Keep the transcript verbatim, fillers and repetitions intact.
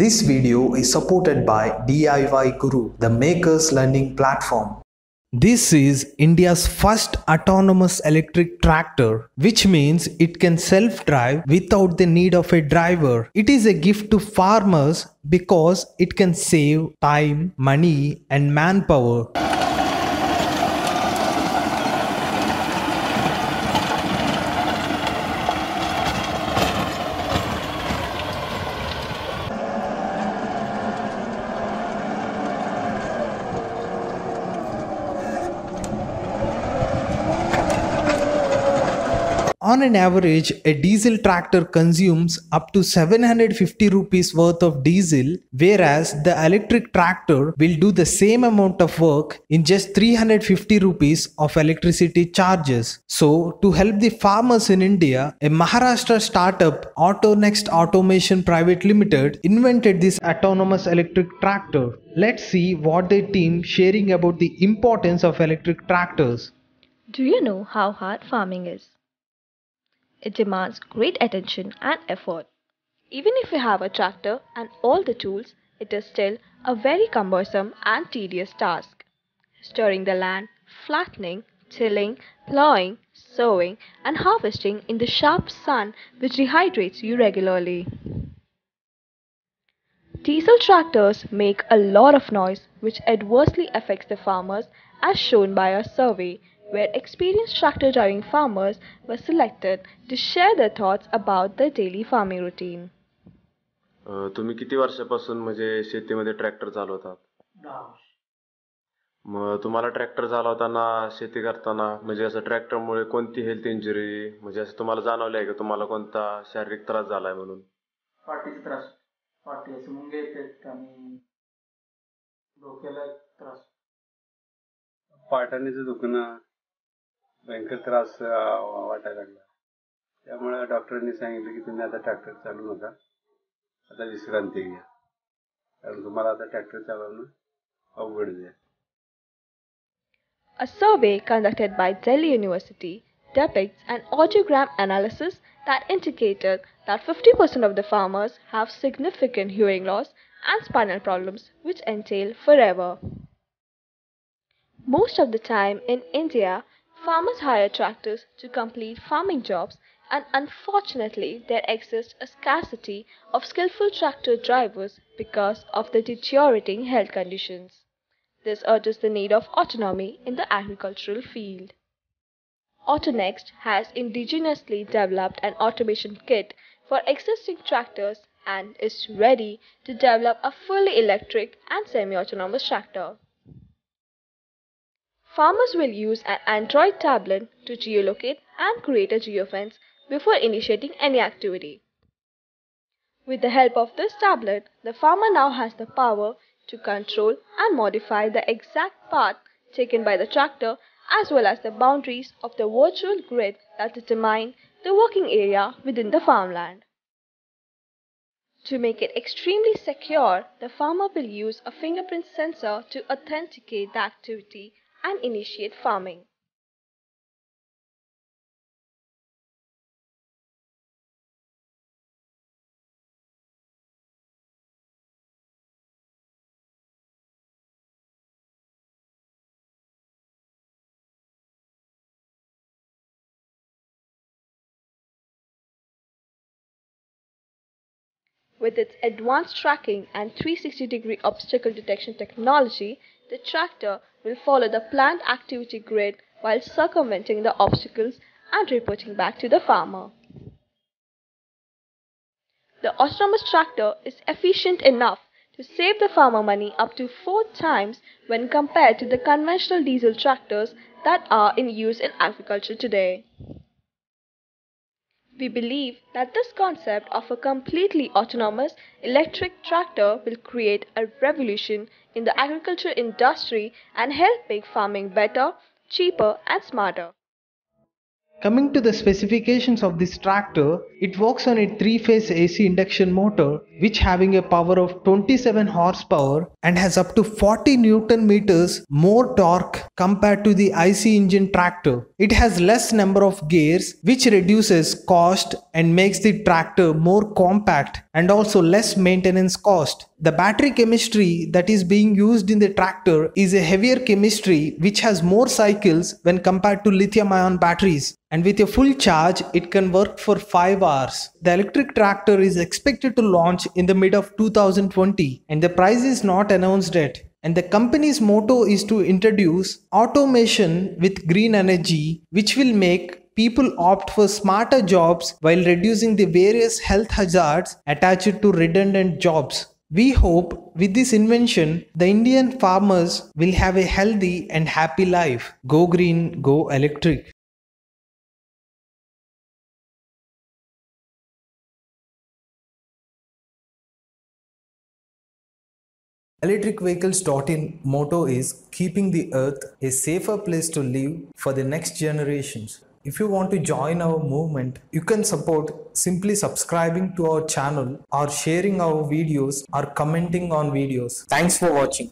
This video is supported by D I Y Guru, the maker's learning platform. This is India's first autonomous electric tractor, which means it can self-drive without the need of a driver. It is a gift to farmers because it can save time, money, and manpower. On an average, a diesel tractor consumes up to seven hundred fifty rupees worth of diesel, whereas the electric tractor will do the same amount of work in just three hundred fifty rupees of electricity charges. So, to help the farmers in India, a Maharashtra startup, AutoNxt Automation Private Limited, invented this autonomous electric tractor. Let's see what their team is sharing about the importance of electric tractors. Do you know how hard farming is? It demands great attention and effort. Even if you have a tractor and all the tools, it is still a very cumbersome and tedious task. Stirring the land, flattening, tilling, ploughing, sowing, and harvesting in the sharp sun which dehydrates you regularly. Diesel tractors make a lot of noise which adversely affects the farmers, as shown by our survey, where experienced tractor driving farmers were selected to share their thoughts about their daily farming routine. तुम्ही किती वर्षापासून म्हणजे शेतीमध्ये tractor चालवतात? मग तुम्हाला tractor चालवताना शेती करताना म्हणजे असं ट्रॅक्टरमुळे कोणती हेल्थ इंजरी म्हणजे असं तुम्हाला जाणवलं आहे का? तुम्हाला कोणता शारीरिक त्रास झालाय म्हणून? पाठीचा त्रास, पाठीचे मुंगे येतात आणि डोक्याला त्रास, पाठीचं दुखणं भयंकर त्रास वाटायला लागला. त्यामुळे डॉक्टरांनी सांगितलं की तुम्ही आता ट्रॅक्टर चालू नका, आता विश्रांती घ्या, कारण तुम्हाला आता ट्रॅक्टर चालवणं अवघड आहे. A survey conducted by Delhi University depicts an audiogram analysis that indicated that fifty percent of the farmers have significant hearing loss and spinal problems which entail forever. Most of the time in India, farmers hire tractors to complete farming jobs, and unfortunately there exists a scarcity of skillful tractor drivers because of the deteriorating health conditions. This urges the need of autonomy in the agricultural field. AutoNxt has indigenously developed an automation kit for existing tractors and is ready to develop a fully electric and semi-autonomous tractor. Farmers will use an Android tablet to geolocate and create a geofence before initiating any activity. With the help of this tablet, the farmer now has the power to control and modify the exact path taken by the tractor, as well as the boundaries of the virtual grid that determine the working area within the farmland. To make it extremely secure, the farmer will use a fingerprint sensor to authenticate the activity and initiate farming. With its advanced tracking and three hundred sixty degree obstacle detection technology, the tractor will follow the planned activity grid while circumventing the obstacles and reporting back to the farmer. The autonomous tractor is efficient enough to save the farmer money up to four times when compared to the conventional diesel tractors that are in use in agriculture today. We believe that this concept of a completely autonomous electric tractor will create a revolution in the agriculture industry and help make farming better, cheaper, and smarter. Coming to the specifications of this tractor, it works on a three-phase A C induction motor which having a power of twenty-seven horsepower and has up to forty newton meters more torque compared to the I C engine tractor. It has less number of gears which reduces cost and makes the tractor more compact and also less maintenance cost. The battery chemistry that is being used in the tractor is a heavier chemistry which has more cycles when compared to lithium-ion batteries. And with a full charge, it can work for five hours. The electric tractor is expected to launch in the mid of two thousand twenty and the price is not announced yet. And the company's motto is to introduce automation with green energy, which will make people opt for smarter jobs while reducing the various health hazards attached to redundant jobs. We hope with this invention, the Indian farmers will have a healthy and happy life. Go green, go electric. Electric Vehicles dot in motto is keeping the earth a safer place to live for the next generations. If you want to join our movement, you can support simply subscribing to our channel or sharing our videos or commenting on videos. Thanks for watching.